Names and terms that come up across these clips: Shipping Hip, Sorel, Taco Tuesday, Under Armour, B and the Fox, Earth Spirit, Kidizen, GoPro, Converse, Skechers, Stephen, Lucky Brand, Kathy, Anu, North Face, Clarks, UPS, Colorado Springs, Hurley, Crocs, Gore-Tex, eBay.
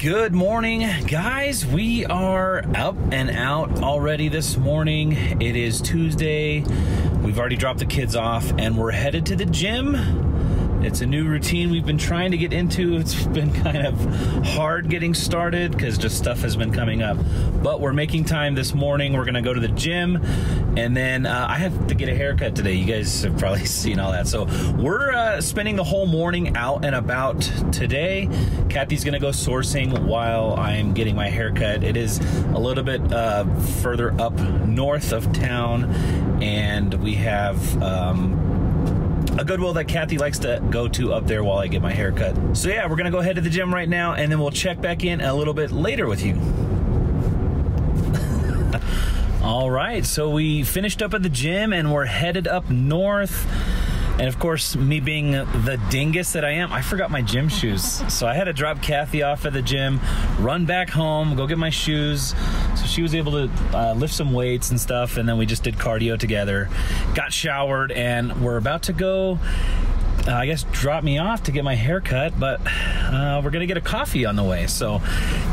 Good morning, guys. We are up and out already this morning. It is Tuesday. We've already dropped the kids off and we're headed to the gym. It's a new routine we've been trying to get into. It's been kind of hard getting started because just stuff has been coming up. But we're making time this morning. We're gonna go to the gym and then I have to get a haircut today. You guys have probably seen all that. So we're spending the whole morning out and about today. Kathy's gonna go sourcing while I'm getting my haircut. It is a little bit further up north of town, and we have a Goodwill that Kathy likes to go to up there while I get my haircut. So yeah, we're gonna go head to the gym right now, and then we'll check back in a little bit later with you. All right, so we finished up at the gym and we're headed up north. And of course, me being the dingus that I am, I forgot my gym shoes. So I had to drop Kathy off at the gym, run back home, go get my shoes. So she was able to lift some weights and stuff, and then we just did cardio together, got showered, and we're about to go, I guess, drop me off to get my haircut, but we're gonna get a coffee on the way. So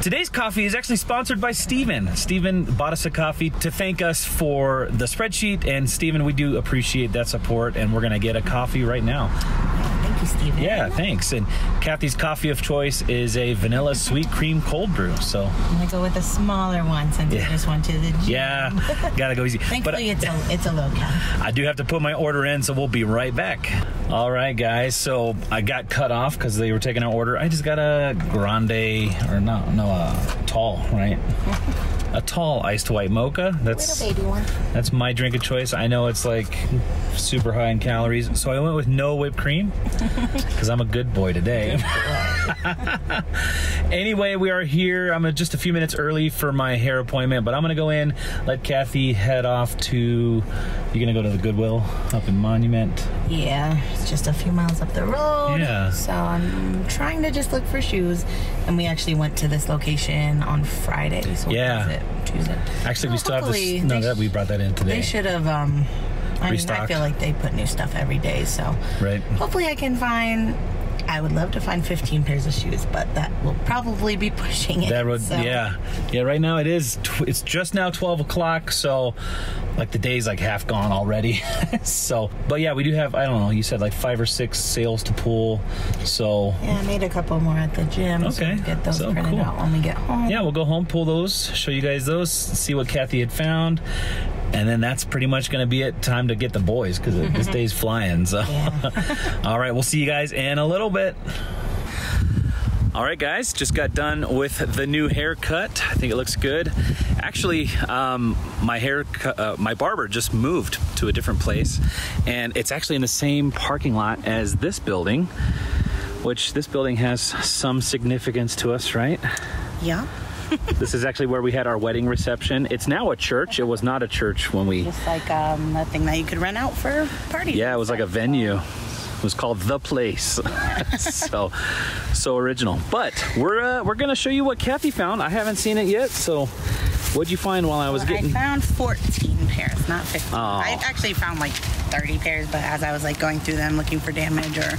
today's coffee is actually sponsored by Stephen. Stephen bought us a coffee to thank us for the spreadsheet, and Stephen, we do appreciate that support, and we're gonna get a coffee right now. Thank you, Stephen. Yeah, thanks. And Kathy's coffee of choice is a vanilla sweet cream cold brew. So I'm gonna go with a smaller one since I just went to the gym. Yeah, gotta go easy. Thankfully, but it's a low cal. I do have to put my order in, so we'll be right back. All right, guys, so I got cut off because they were taking an order. I just got a grande, or a tall, right? A tall iced white mocha. That's little baby one. That's my drink of choice. I know it's like super high in calories, so I went with no whipped cream because I'm a good boy today. Anyway, we are here. I'm just a few minutes early for my hair appointment, but I'm gonna go in, let Kathy head off to... You're gonna go to the Goodwill up in Monument? Yeah, it's just a few miles up the road. Yeah. So I'm trying to just look for shoes, and we actually went to this location on Friday. So Tuesday. Actually, we still have this. No, that we brought that in today. They should have. I mean, I feel like they put new stuff every day. So right. Hopefully, I can find. I would love to find 15 pairs of shoes, but that will probably be pushing it. That would, so. Yeah. Right now it is. It's just now 12 o'clock, so like the day's like half gone already. So, but yeah, we do have. I don't know. You said like 5 or 6 sales to pull. So yeah, I made a couple more at the gym. Okay, so get those printed out when we get home. Yeah, we'll go home, pull those, show you guys those, see what Kathy had found. And then that's pretty much going to be it. Time to get the boys because this day's flying. So, all right, we'll see you guys in a little bit. All right, guys, just got done with the new haircut. I think it looks good. Actually, my barber just moved to a different place, and it's actually in the same parking lot as this building, which this building has some significance to us, right? Yeah. This is actually where we had our wedding reception. It's now a church. It was not a church when we... Just like that thing that you could rent out for parties. Yeah, it was like a venue. It was called The Place. so original. But we're going to show you what Kathy found. I haven't seen it yet, so... What'd you find while I was getting... I found 14 pairs, not 15. Oh. I actually found like 30 pairs, but as I was like going through them looking for damage or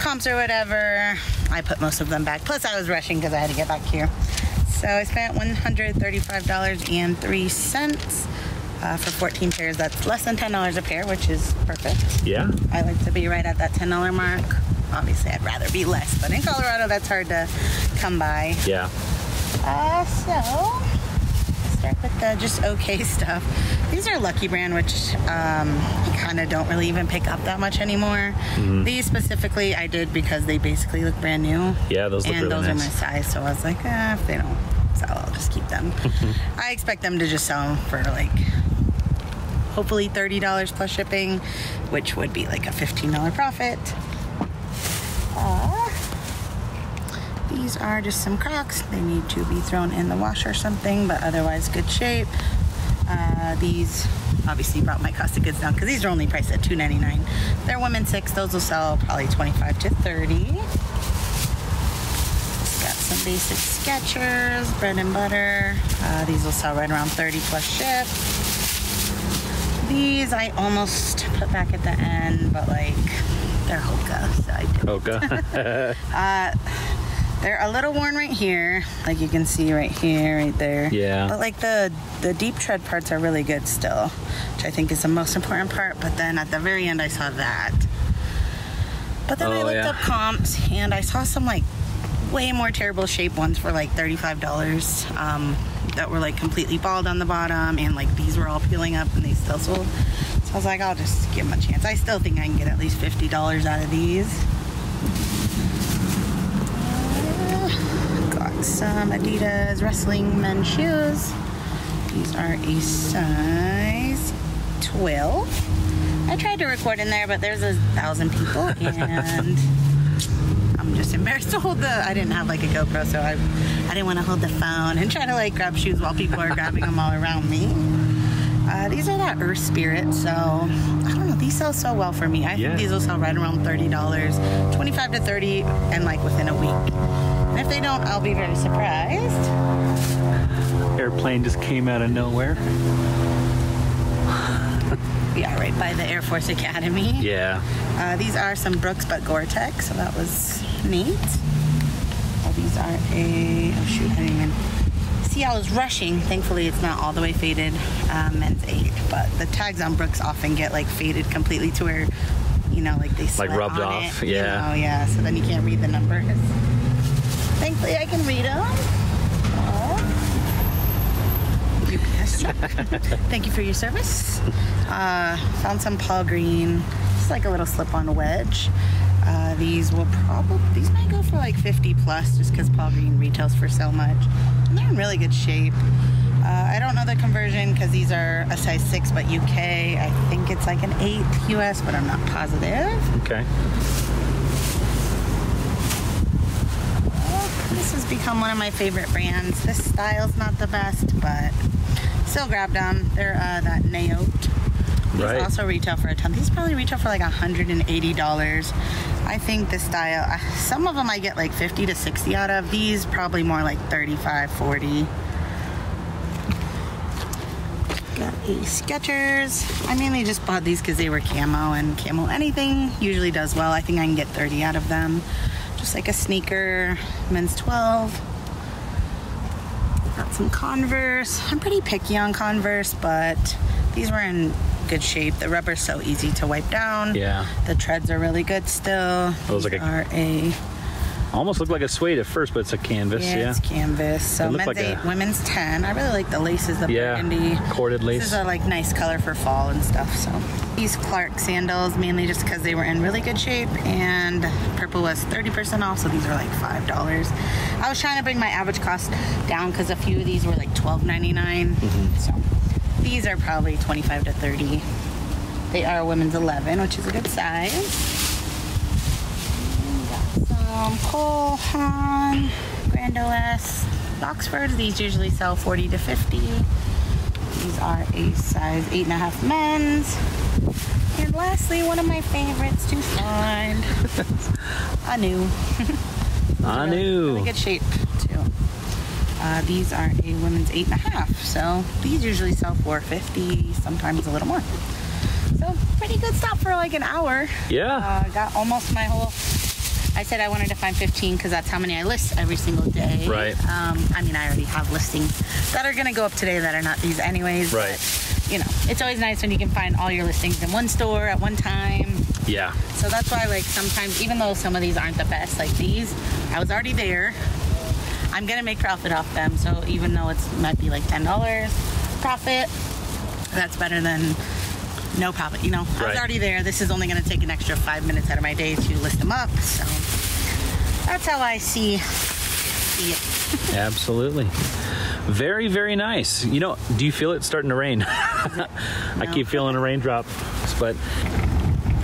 comps or whatever, I put most of them back. Plus, I was rushing because I had to get back here. So I spent $135.03 for 14 pairs. That's less than $10 a pair, which is perfect. Yeah. I like to be right at that $10 mark. Obviously, I'd rather be less, but in Colorado, that's hard to come by. Yeah. So let's start with the just okay stuff. These are Lucky Brand, which you kind of don't really even pick up that much anymore. Mm-hmm. These specifically I did because they basically look brand new. Yeah, those look really nice. And those are my size, so I was like, if they don't sell, I'll just keep them. I expect them to just sell for like hopefully $30 plus shipping, which would be like a $15 profit. These are just some Crocs. They need to be thrown in the wash or something, but otherwise good shape. These obviously brought my cost of goods down because these are only priced at $2.99. They're women's 6. Those will sell probably $25 to $30. Got some basic Skechers, bread and butter. These will sell right around $30 plus ship. These I almost put back at the end, but like they're Hoka, so I didn't. Hoka. They're a little worn right here, like you can see right here, right there. Yeah. But like the deep tread parts are really good still, which I think is the most important part. But then at the very end, I saw that. But then I looked up comps, and I saw some like way more terrible shape ones for like $35 that were like completely bald on the bottom, and like these were all peeling up and they still sold. So I was like, I'll just give them a chance. I still think I can get at least $50 out of these. Got some Adidas wrestling men's shoes. These are a size 12. I tried to record in there, but there's 1,000 people, and I'm just embarrassed to hold I didn't have like a GoPro, so I didn't want to hold the phone and try to like grab shoes while people are grabbing them all around me. These are that Earth Spirit, so I don't know. These sell so well for me. I think these will sell right around $30, $25 to $30, and like within a week. And if they don't, I'll be very surprised. Airplane just came out of nowhere. Yeah, right by the Air Force Academy. Yeah. These are some Brooks but Gore-Tex, so that was neat. Oh, these are oh shoot, I didn't even see. I was rushing. Thankfully, it's not all the way faded. Men's 8, but the tags on Brooks often get like faded completely to where, you know, like they sweat like rubbed on off. It, yeah. Oh you know? Yeah. So then you can't read the numbers. Thankfully, I can read them. Thank you for your service. Found some Paul Green, just like a little slip-on wedge. These might go for like 50 plus, just because Paul Green retails for so much. And they're in really good shape. I don't know the conversion because these are a size 6, but UK. I think it's like an 8 US, but I'm not positive. Okay. This has become one of my favorite brands. This style's not the best, but still grabbed them. They're that Naot. These also retail for a ton. These probably retail for like $180. I think the style, some of them I get like 50 to 60 out of. These probably more like 35, 40. Got a Skechers. I mainly just bought these because they were camo, and camo anything usually does well. I think I can get 30 out of them. Just like a sneaker, men's 12. Got some Converse. I'm pretty picky on Converse, but these were in good shape. The rubber's so easy to wipe down. Yeah. The treads are really good still. Those like almost looked like a suede at first, but it's a canvas. Yeah. It's canvas. So men's like 8, women's 10. I really like the laces, the burgundy. Corded lace. This is a like nice color for fall and stuff. So these Clarks sandals, mainly just because they were in really good shape, and purple was 30% off, so these were like $5. I was trying to bring my average cost down because a few of these were like $12.99. So these are probably 25 to 30. They are women's 11, which is a good size. Cole Haan, Grand OS, Oxford. These usually sell 40 to 50. These are a size 8.5 men's. And lastly, one of my favorites to find, Anu. Anu. Really good shape too. These are a women's 8.5. So these usually sell for 50, sometimes a little more. So pretty good stop for like an hour. Yeah. Got almost my whole. I said I wanted to find 15 because that's how many I list every single day. Right. I mean, I already have listings that are going to go up today that are not these anyways. Right. But, you know, it's always nice when you can find all your listings in one store at one time. Yeah. So that's why, like, sometimes, even though some of these aren't the best, like these, I was already there. I'm going to make profit off them. So even though it might be like $10 profit, that's better than no profit, you know. Right. I was already there. This is only going to take an extra 5 minutes out of my day to list them up. So that's how I see it. Absolutely. Very, very nice. You know, do you feel it starting to rain? No. I keep feeling a raindrop. But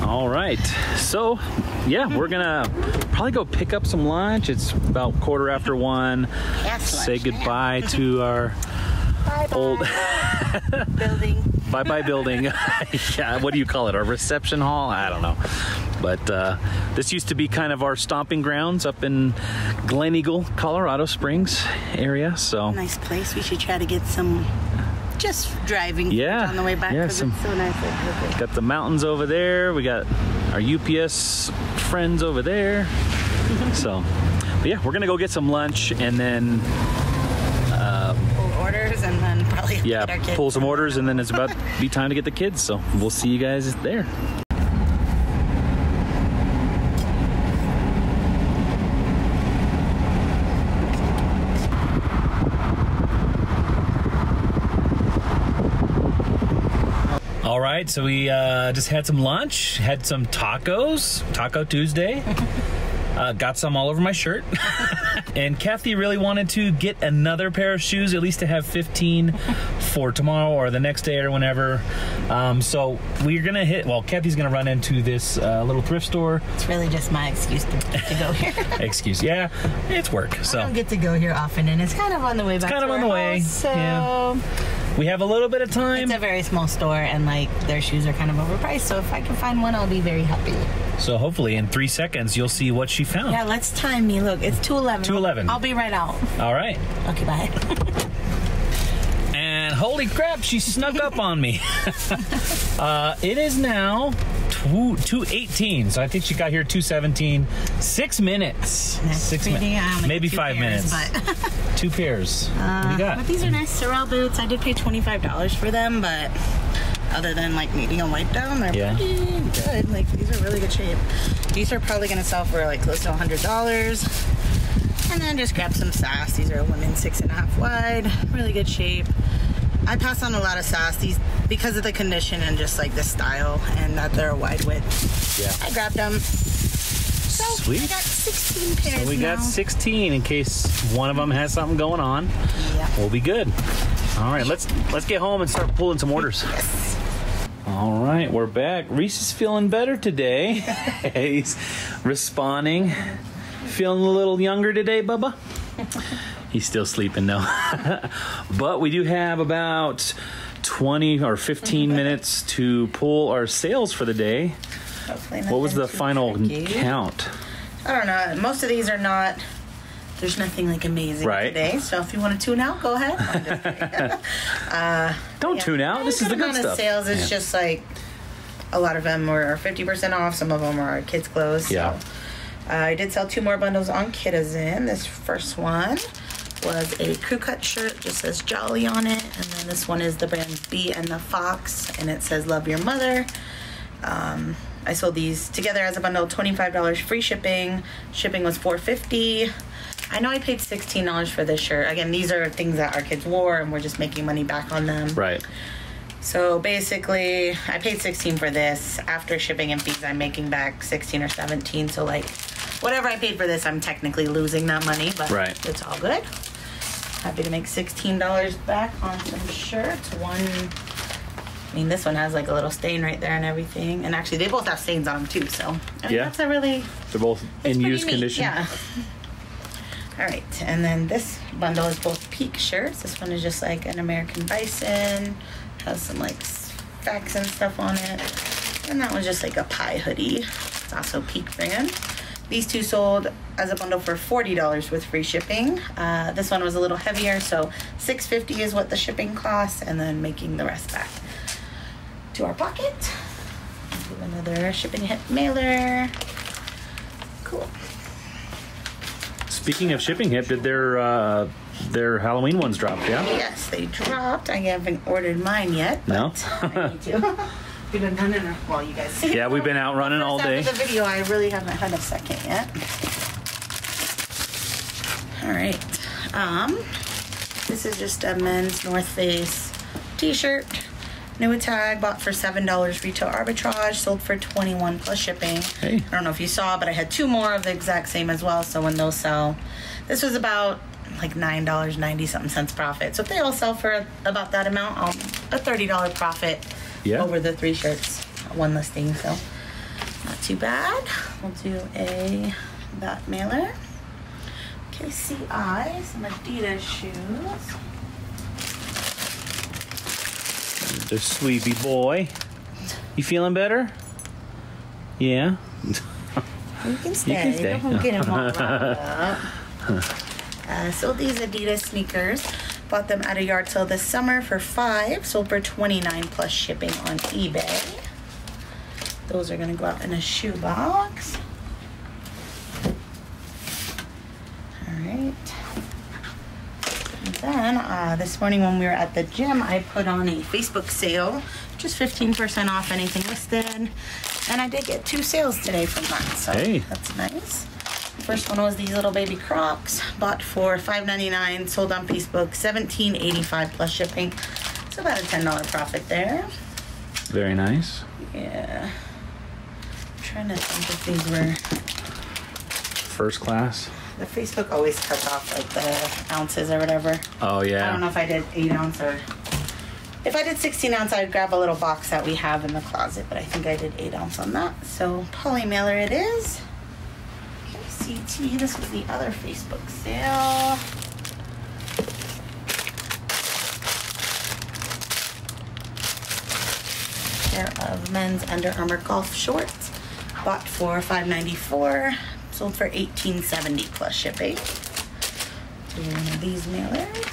all right. So, yeah, we're going to probably go pick up some lunch. It's about 1:15. Yes, say goodbye to our old building. Bye-bye building. Yeah, what do you call it? Our reception hall? I don't know. But this used to be kind of our stomping grounds up in Glen Eagle, Colorado Springs area. So nice place. We should try to get some just driving on the way back because it's so nice. Got the mountains over there. We got our UPS friends over there. So But yeah, we're gonna go get some lunch and then pull orders and then probably pull some orders and then it's about to be time to get the kids. So we'll see you guys there. All right, so we just had some lunch, had some tacos, Taco Tuesday. Got some all over my shirt. And Kathy really wanted to get another pair of shoes, at least to have 15 for tomorrow or the next day or whenever. So we're gonna hit, well, Kathy's gonna run into this little thrift store. It's really just my excuse to go here. Excuse, yeah, it's work. So I don't get to go here often, and it's kind of on the way back. It's kind of on the way, so yeah. We have a little bit of time. It's a very small store and like their shoes are kind of overpriced. So if I can find one, I'll be very happy. So hopefully in 3 seconds, you'll see what she found. Yeah, let's time me. Look, it's 2:11. 2:11. I'll be right out. All right. Okay, bye. And holy crap, she snuck up on me. It is now 2:18. So I think she got here 2:17. 6 minutes. That's 6 minutes. Maybe 5 minutes. But two pairs. What do you got? But these are nice Sorel boots. I did pay $25 for them, but other than like needing a wipe down, they're pretty good. Like these are really good shape. These are probably gonna sell for like close to $100. And then just grab some sass. These are women's 6.5 wide, really good shape. I pass on a lot of sass these because of the condition and just like the style and that they're a wide width. Yeah. I grabbed them. So sweet. I got 16 pairs. So we got 16 in case one of them has something going on. Yeah. We'll be good. All right, let's get home and start pulling some orders. Yes. All right, we're back. Reese is feeling better today. He's responding. Feeling a little younger today, Bubba? He's still sleeping though. But we do have about 20 or 15 minutes to pull our sales for the day. What was the final count? I don't know. Most of these are not, there's nothing like amazing today. So if you want to tune out, go ahead. I'm just kidding. Don't tune out. This is the good stuff. Sales is just like a lot of them are 50% off. Some of them are kids' clothes. Yeah. So. I did sell 2 more bundles on Kidizen. This first one was a crew cut shirt, just says Jolly on it. And then this one is the brand B and the Fox, and it says Love Your Mother. I sold these together as a bundle, $25 free shipping. Shipping was $4.50. I know I paid $16 for this shirt. Again, these are things that our kids wore, and we're just making money back on them. Right. So basically, I paid $16 for this. After shipping and fees, I'm making back $16 or $17. So like, whatever I paid for this, I'm technically losing that money, but it's all good. Happy to make $16 back on some shirts. One, I mean, this one has like a little stain right there and everything. And actually, they both have stains on them too. So I mean, that's a really they're both in used condition. Yeah. All right, and then this bundle is both Peak shirts. This one is just like an American bison. Has some like facts and stuff on it. And that one's just like a pie hoodie. It's also Peak brand. These two sold as a bundle for $40 with free shipping. This one was a little heavier, so $6.50 is what the shipping costs, and then making the rest back to our pocket. Do another Shipping Hip mailer. Cool. Speaking of Shipping Hip, did their Halloween ones dropped, yeah? Yes, they dropped. I haven't ordered mine yet. No? I need to. We've been running, well, you guys see. Yeah, we've been out running all day. After the video, I really haven't had a second yet. All right. This is just a men's North Face t-shirt. New tag, bought for $7 retail arbitrage, sold for $21 plus shipping. Hey. I don't know if you saw, but I had 2 more of the exact same as well, so when those sell, this was about like $9.90 something profit. So if they all sell for about that amount, I'll a $30 profit over the 3 shirts, one listing. So not too bad. We'll do that mailer. Okay, CI, some Adidas shoes. The sleepy boy. You feeling better? Yeah. You can stay. You can stay. Don't get him all up. Sold these Adidas sneakers. Bought them at a yard sale this summer for $5. Sold for $29 plus shipping on eBay. Those are going to go out in a shoe box. cute. And then this morning when we were at the gym, I put on a Facebook sale, just 15% off anything listed. And I did get 2 sales today from that, so that's nice. First one was these little baby Crocs, bought for $5.99, sold on Facebook, $17.85 plus shipping. It's about a $10 profit there. Very nice. Yeah. I'm trying to think if these were... First class? The Facebook always cuts off like the ounces or whatever. Oh, yeah. I don't know if I did 8 ounce or... If I did 16 ounce, I would grab a little box that we have in the closet, but I think I did 8 ounce on that. So poly mailer it is. KCT, this was the other Facebook sale. Pair of men's Under Armour golf shorts. Bought for $5.94, sold for $18.70 plus shipping. Doing one of these mailers.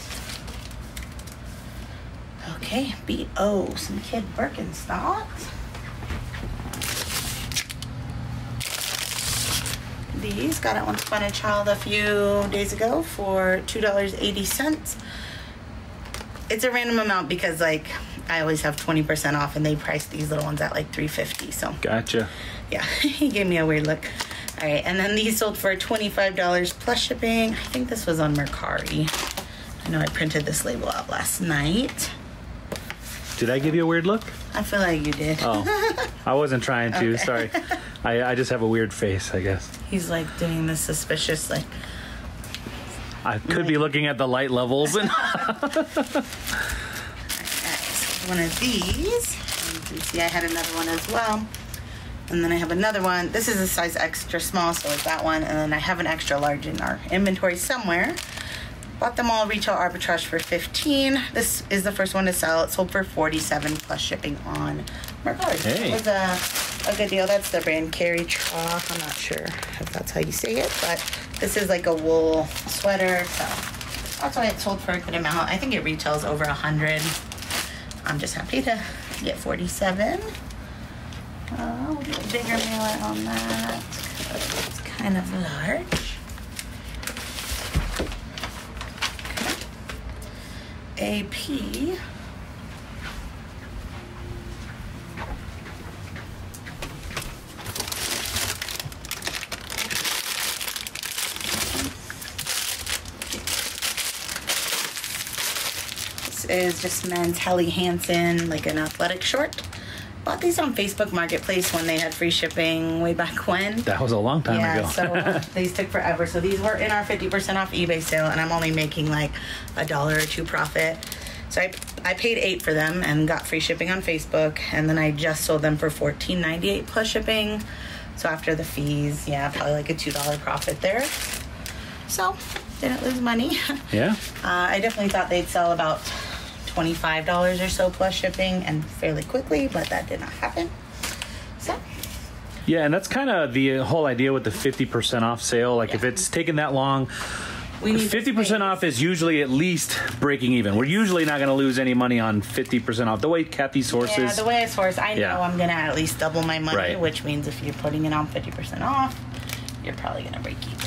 Okay, B.O., some kid Birkenstocks. These, got at Once Upon a Child a few days ago for $2.80. It's a random amount because, like, I always have 20% off, and they priced these little ones at, like, $3.50, so. Gotcha. Yeah, he gave me a weird look. All right, and then these sold for $25 plus shipping. I think this was on Mercari. I know I printed this label out last night. Did I give you a weird look? I feel like you did. Oh, I wasn't trying to. Okay. Sorry. I just have a weird face, I guess. He's like doing this suspicious, like. I could be looking at the light levels. And All right, so one of these. You can see I had another one as well. And then I have another one. This is a size extra small, so it's that one. And then I have an extra large in our inventory somewhere. Bought them all retail arbitrage for $15. This is the first one to sell. It sold for $47 plus shipping on Mercari. Hey. It was a good deal. That's the brand Carry Trough. I'm not sure if that's how you say it, but this is like a wool sweater. So that's why it sold for a good amount. I think it retails over $100. I'm just happy to get $47. We'll do a bigger mailer on that. It's kind of large. AP. This is just men's Helly Hansen, like an athletic short. Bought these on Facebook Marketplace when they had free shipping way back when. That was a long time ago. Yeah, so these took forever. So these were in our 50% off eBay sale, and I'm only making like $1 or $2 profit. So I paid $8 for them and got free shipping on Facebook, and then I just sold them for $14.98 plus shipping. So after the fees, yeah, probably like a $2 profit there. So didn't lose money. Yeah. I definitely thought they'd sell about $25 or so plus shipping and fairly quickly, but that did not happen. So yeah, and that's kind of the whole idea with the 50% off sale. Like if it's taken that long, 50% off is usually at least breaking even. We're usually not going to lose any money on 50% off. The way Kathy sources. Yeah, the way I source, I know I'm going to at least double my money, which means if you're putting it on 50% off, you're probably going to break even.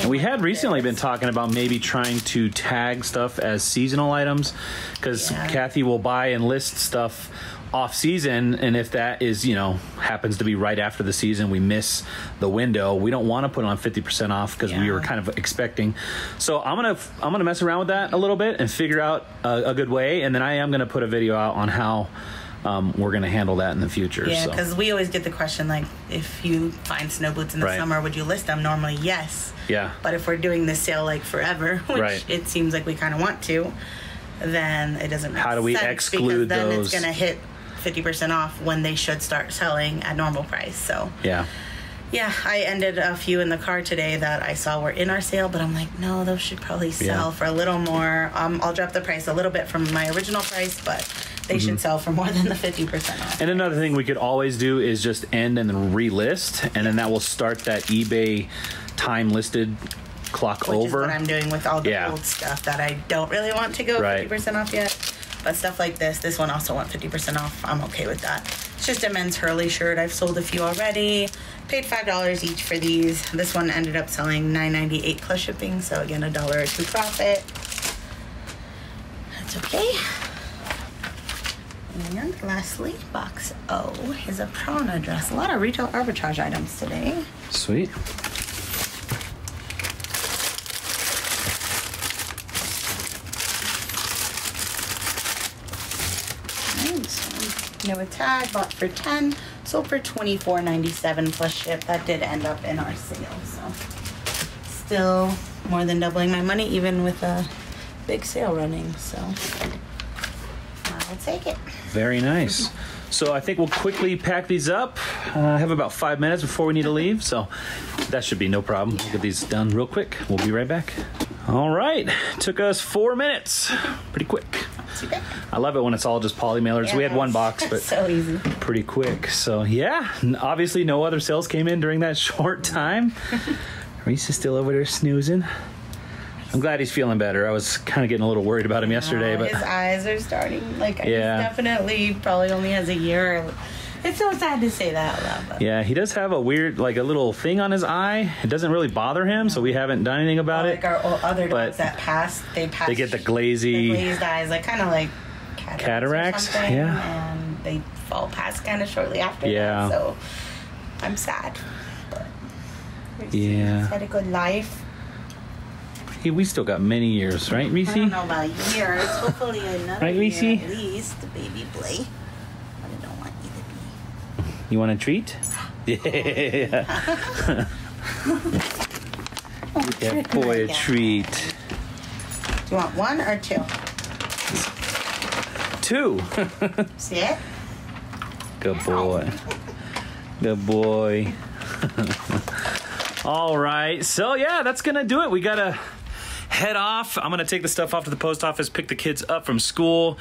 And we had recently been talking about maybe trying to tag stuff as seasonal items, because Kathy will buy and list stuff off season, and if that is, you know, happens to be right after the season, we miss the window. We don't want to put on 50% off because we were kind of expecting. So I'm gonna mess around with that a little bit and figure out a good way, and then I am gonna put a video out on how we're going to handle that in the future. Yeah, because we always get the question, like, if you find snow boots in the summer, would you list them? Normally, yes. Yeah. But if we're doing this sale, like, forever, which it seems like we kind of want to, then it doesn't make sense. How do we exclude those? Because then it's going to hit 50% off when they should start selling at normal price. So, yeah. Yeah, I ended a few in the car today that I saw were in our sale, but I'm like, no, those should probably sell for a little more. I'll drop the price a little bit from my original price, but they should sell for more than the 50% off. And another thing we could always do is just end and then relist, and then that will start that eBay time listed clock over. Which is what I'm doing with all the old stuff that I don't really want to go 50% off yet. But stuff like this, this one also went 50% off. I'm okay with that. It's just a men's Hurley shirt. I've sold a few already. Paid $5 each for these. This one ended up selling $9.98 plus shipping, so again, $1 or $2 profit. That's okay. And lastly, box O is a prana dress. A lot of retail arbitrage items today. Sweet. With tag, bought for $10, sold for $24.97 plus ship. That did end up in our sale, so still more than doubling my money even with a big sale running, so I'll take it. Very nice. So I think we'll quickly pack these up. I have about 5 minutes before we need to leave, so that should be no problem. Yeah. We'll get these done real quick. We'll be right back. All right, took us 4 minutes. Pretty quick. I love it when it's all just poly mailers. Yes. We had one box, but so easy. Pretty quick. So yeah, obviously no other sales came in during that short time. Reese is still over there snoozing. I'm glad he's feeling better. I was kind of getting a little worried about him yesterday, but his eyes are starting. Like, yeah, he's definitely probably only has a year. It's so sad to say that out loud. Yeah, he does have a weird, like a little thing on his eye. It doesn't really bother him, so we haven't done anything about it. Like our other dogs that pass. They get the glazed eyes, like kind of like cataracts. Yeah, and they fall past kind of shortly after. Yeah. That, so I'm sad. But yeah, he's had a good life. Hey, we still got many years, right, Reese? I don't know about years. Hopefully another right, Reese? Year at least, the baby boy. You want a treat? Yeah. Yeah, boy, a treat. Do you want one or two? Two. See it? Good boy. Good boy. All right. So, yeah, that's going to do it. We got to head off. I'm going to take the stuff off to the post office, pick the kids up from school.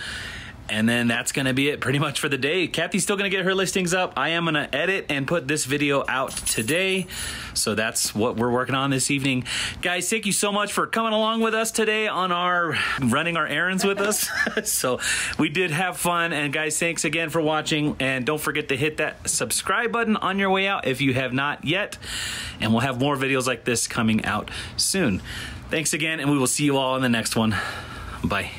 And then that's going to be it pretty much for the day. Kathy's still going to get her listings up. I am going to edit and put this video out today. So that's what we're working on this evening. Guys, thank you so much for coming along with us today on our running our errands with us. So we did have fun. And guys, thanks again for watching. And don't forget to hit that subscribe button on your way out if you have not yet. And we'll have more videos like this coming out soon. Thanks again, and we will see you all in the next one. Bye.